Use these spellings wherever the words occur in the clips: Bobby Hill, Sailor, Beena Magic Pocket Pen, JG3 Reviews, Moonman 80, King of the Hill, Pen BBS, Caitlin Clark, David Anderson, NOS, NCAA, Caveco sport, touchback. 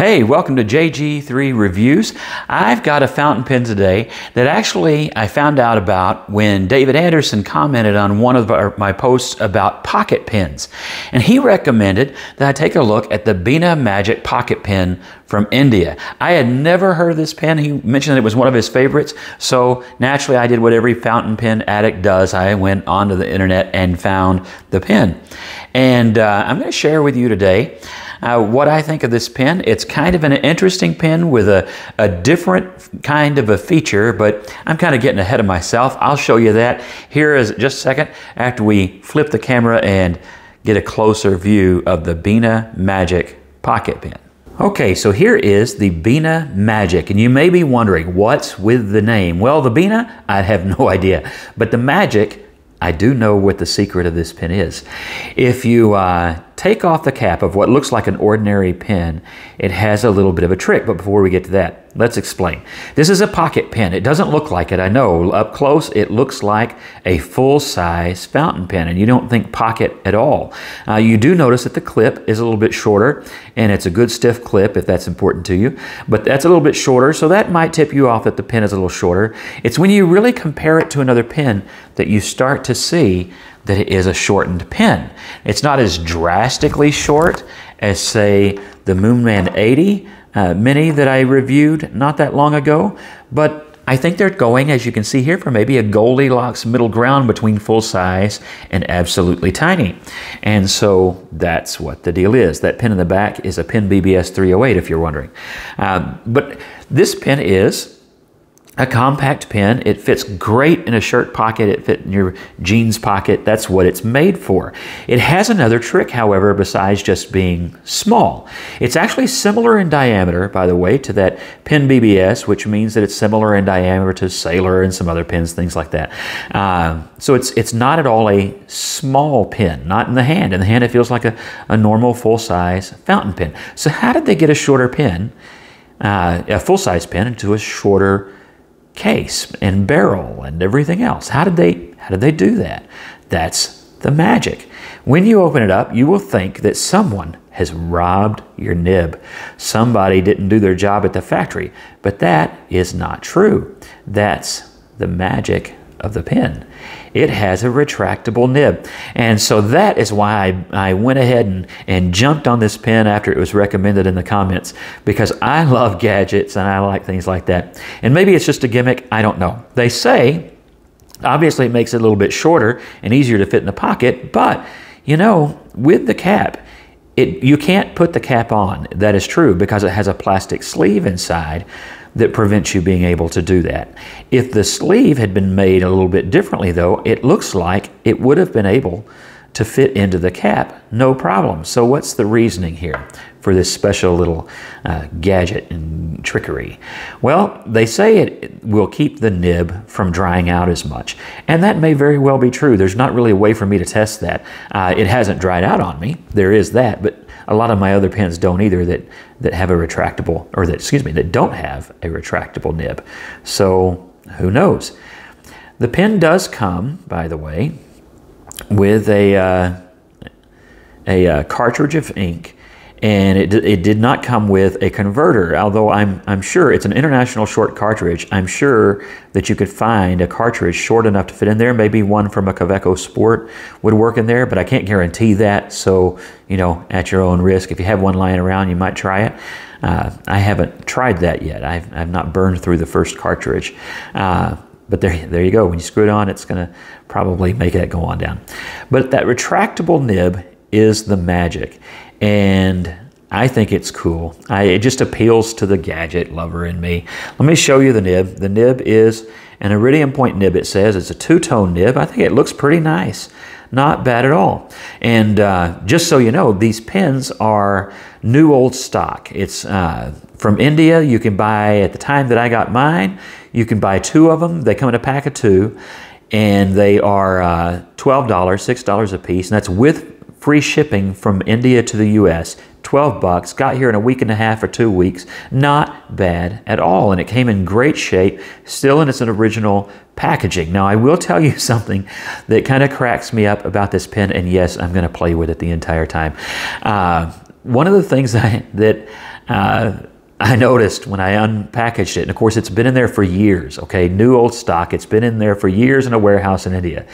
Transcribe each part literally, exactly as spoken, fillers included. Hey, welcome to J G three Reviews. I've got a fountain pen today that actually I found out about when David Anderson commented on one of our, my posts about pocket pens. And he recommended that I take a look at the Beena Magic Pocket Pen from India. I had never heard of this pen. He mentioned that it was one of his favorites. So naturally I did what every fountain pen addict does. I went onto the internet and found the pen. And uh, I'm gonna share with you today Uh, what I think of this pen. It's kind of an interesting pen with a, a different kind of a feature, but I'm kind of getting ahead of myself. I'll show you that here is just a second after we flip the camera and get a closer view of the Beena Magic Pocket Pen. Okay, so here is the Beena Magic, and you may be wondering, what's with the name? Well, the Beena, I have no idea, but the Magic, I do know what the secret of this pen is. If you uh, take off the cap of what looks like an ordinary pen, it has a little bit of a trick, but before we get to that, let's explain. This is a pocket pen. It doesn't look like it, I know. Up close, it looks like a full-size fountain pen, and you don't think pocket at all. Uh, you do notice that the clip is a little bit shorter, and it's a good stiff clip if that's important to you, but that's a little bit shorter, so that might tip you off that the pen is a little shorter. It's when you really compare it to another pen that you start to see that it is a shortened pen. It's not as drastically short as, say, the Moonman eighty uh, Mini that I reviewed not that long ago, but I think they're going, as you can see here, for maybe a Goldilocks middle ground between full size and absolutely tiny. And so that's what the deal is. That pen in the back is a Pen B B S three oh eight, if you're wondering. Uh, but this pen is a compact pen. It fits great in a shirt pocket. It fits in your jeans pocket. That's what it's made for. It has another trick, however, besides just being small. It's actually similar in diameter, by the way, to that Pen B B S, which means that it's similar in diameter to Sailor and some other pens, things like that. Um, so it's it's not at all a small pen, not in the hand. In the hand, it feels like a, a normal full-size fountain pen. So how did they get a shorter pen, uh, a full-size pen, into a shorter case and barrel and everything else? How did they how did they do that? That's the Magic. When you open it up, you will think that someone has robbed your nib. Somebody didn't do their job at the factory, but that is not true. That's the magic of the pen. It has a retractable nib. And so that is why I, I went ahead and, and jumped on this pen after it was recommended in the comments, because I love gadgets and I like things like that. And maybe it's just a gimmick, I don't know. They say, obviously it makes it a little bit shorter and easier to fit in the pocket, but you know, with the cap, it, you can't put the cap on. That is true, because it has a plastic sleeve inside that prevents you being able to do that. If the sleeve had been made a little bit differently though, it looks like it would have been able to fit into the cap, no problem. So what's the reasoning here for this special little uh, gadget and trickery? Well, they say it will keep the nib from drying out as much, and that may very well be true. There's not really a way for me to test that. Uh, it hasn't dried out on me, there is that, but a lot of my other pens don't either that, that have a retractable, or that, excuse me, that don't have a retractable nib. So who knows? The pen does come, by the way, with a, uh, a uh, cartridge of ink, and it, it did not come with a converter, although I'm, I'm sure it's an international short cartridge. I'm sure that you could find a cartridge short enough to fit in there. Maybe one from a Caveco Sport would work in there, but I can't guarantee that. So, you know, at your own risk, if you have one lying around, you might try it. Uh, I haven't tried that yet. I've, I've not burned through the first cartridge. Uh, But there, there you go. When you screw it on, it's going to probably make that go on down. But that retractable nib is the Magic. And I think it's cool. I, it just appeals to the gadget lover in me. Let me show you the nib. The nib is an iridium point nib, it says. It's a two-tone nib. I think it looks pretty nice. Not bad at all. And uh, just so you know, these pens are new old stock. It's uh, from India. You can buy, at the time that I got mine, you can buy two of them. They come in a pack of two, and they are uh, twelve dollars, six dollars a piece, and that's with free shipping from India to the U S twelve bucks, got here in a week and a half or two weeks. Not bad at all. And it came in great shape, still in its original packaging. Now, I will tell you something that kind of cracks me up about this pen, and yes, I'm going to play with it the entire time. Uh, one of the things I, that uh, I noticed when I unpackaged it, and of course it's been in there for years, okay, new old stock, it's been in there for years in a warehouse in India,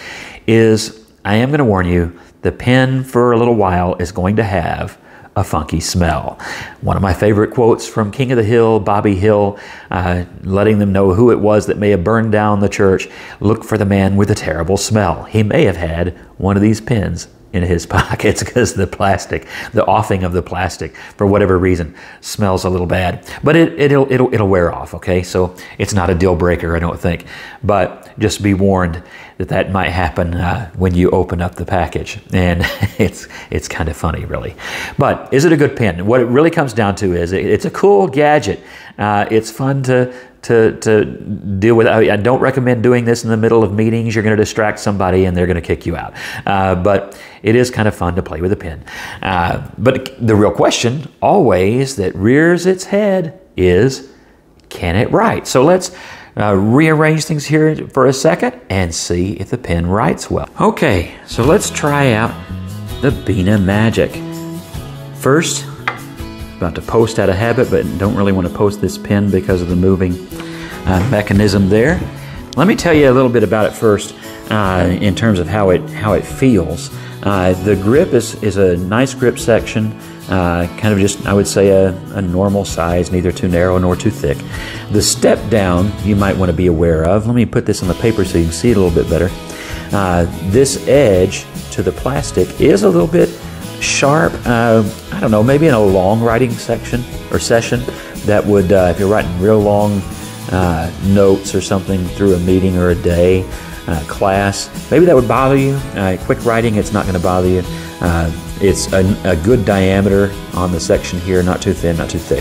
is, I am gonna warn you, the pen for a little while is going to have a funky smell. One of my favorite quotes from King of the Hill, Bobby Hill, uh, letting them know who it was that may have burned down the church, look for the man with a terrible smell. He may have had one of these pens in his pockets because the plastic, the offing of the plastic, for whatever reason, smells a little bad. But it, it'll, it'll, it'll wear off, okay? So it's not a deal breaker, I don't think. But just be warned that that might happen uh, when you open up the package. And it's it's kind of funny, really. But is it a good pen? What it really comes down to is it, it's a cool gadget. Uh, it's fun to, to, to deal with. I, I don't recommend doing this in the middle of meetings. You're going to distract somebody and they're going to kick you out. Uh, but it is kind of fun to play with a pen. Uh, but the real question always that rears its head is, can it write? So let's Uh, rearrange things here for a second and see if the pen writes well. Okay, so let's try out the Beena Magic. First, about to post out of habit, but don't really want to post this pen because of the moving uh, mechanism there. Let me tell you a little bit about it first uh, in terms of how it how it feels. Uh, the grip is, is a nice grip section. Uh, kind of just, I would say, a, a normal size, neither too narrow nor too thick. The step down you might want to be aware of. Let me put this on the paper so you can see it a little bit better. Uh, this edge to the plastic is a little bit sharp. Uh, I don't know, maybe in a long writing section or session that would, uh, if you're writing real long uh, notes or something through a meeting or a day, uh, class, maybe that would bother you. Uh, quick writing, it's not going to bother you. Uh, It's a, a good diameter on the section here, not too thin, not too thick.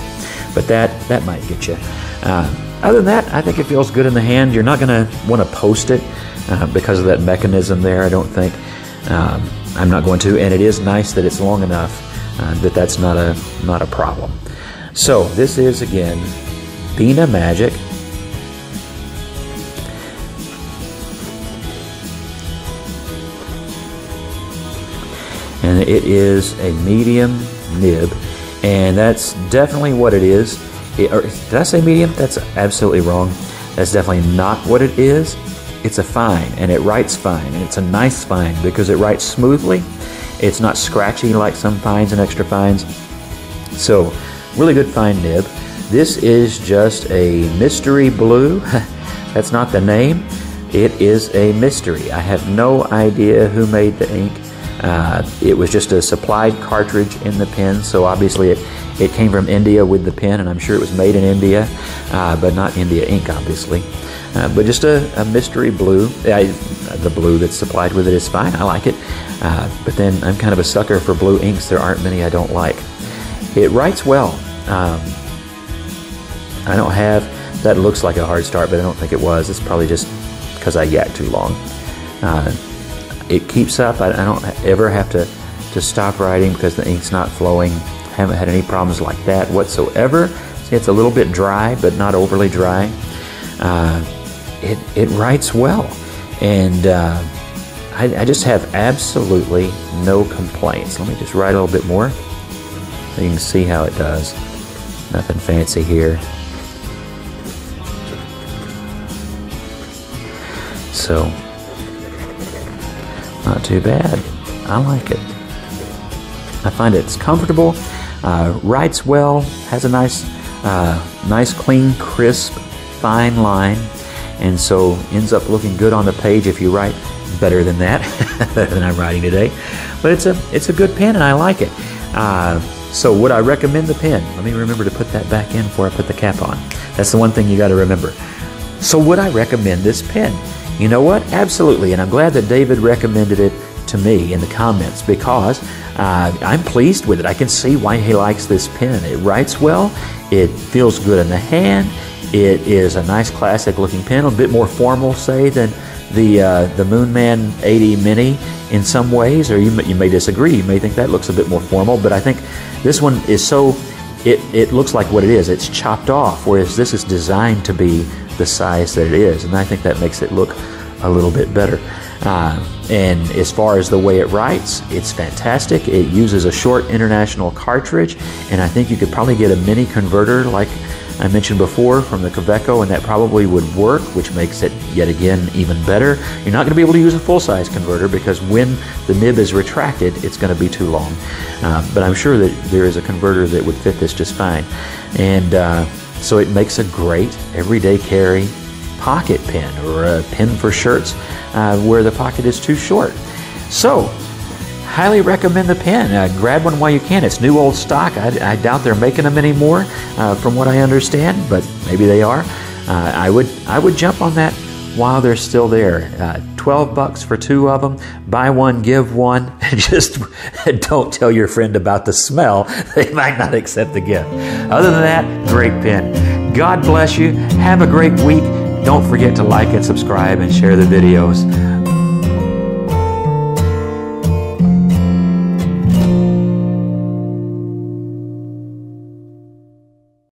But that, that might get you. Uh, other than that, I think it feels good in the hand. You're not going to want to post it uh, because of that mechanism there, I don't think. Um, I'm not going to. And it is nice that it's long enough uh, that that's not a, not a problem. So this is, again, Beena Magic. And it is a medium nib, and that's definitely what it is. It, or did I say medium? That's absolutely wrong. That's definitely not what it is. It's a fine, and it writes fine, and it's a nice fine because it writes smoothly. It's not scratchy like some fines and extra fines. So, really good fine nib. This is just a mystery blue. That's not the name. It is a mystery. I have no idea who made the ink. Uh, it was just a supplied cartridge in the pen, so obviously it, it came from India with the pen, and I'm sure it was made in India, uh, but not India ink, obviously. Uh, but just a, a mystery blue. I, the blue that's supplied with it is fine. I like it. Uh, but then I'm kind of a sucker for blue inks. There aren't many I don't like. It writes well. Um, I don't have... That looks like a hard start, but I don't think it was. It's probably just because I yak too long. Uh, It keeps up. I, I don't ever have to, to stop writing because the ink's not flowing. Haven't had any problems like that whatsoever. See, it's a little bit dry, but not overly dry. Uh, it, it writes well. And uh, I, I just have absolutely no complaints. Let me just write a little bit more so you can see how it does. Nothing fancy here. So... not too bad. I like it. I find it's comfortable, uh, writes well, has a nice, uh, nice, clean, crisp, fine line, and so ends up looking good on the page if you write better than that, better than I'm writing today. But it's a, it's a good pen, and I like it. Uh, so would I recommend the pen? Let me remember to put that back in before I put the cap on. That's the one thing you got to remember. So would I recommend this pen? You know what? Absolutely, and I'm glad that David recommended it to me in the comments because uh, I'm pleased with it. I can see why he likes this pen. It writes well, it feels good in the hand, it is a nice classic looking pen, a bit more formal, say, than the uh, the Moonman eighty Mini in some ways, or you may, you may disagree. You may think that looks a bit more formal, but I think this one is so, it, it looks like what it is. It's chopped off, whereas this is designed to be the size that it is, and I think that makes it look a little bit better. Uh, and as far as the way it writes, it's fantastic. It uses a short international cartridge, and I think you could probably get a mini converter like I mentioned before from the Caveco, and that probably would work, which makes it yet again even better. You're not going to be able to use a full-size converter because when the nib is retracted, it's going to be too long. Uh, but I'm sure that there is a converter that would fit this just fine. And uh, so it makes a great everyday carry pocket pen, or a pen for shirts uh, where the pocket is too short. So highly recommend the pen. Uh, grab one while you can. It's new old stock. I, I doubt they're making them anymore, uh, from what I understand, but maybe they are. Uh, I would I would jump on that while they're still there. Uh, twelve bucks for two of them. Buy one, give one, and just don't tell your friend about the smell. They might not accept the gift. Other than that, great pen. God bless you. Have a great week. Don't forget to like and subscribe and share the videos.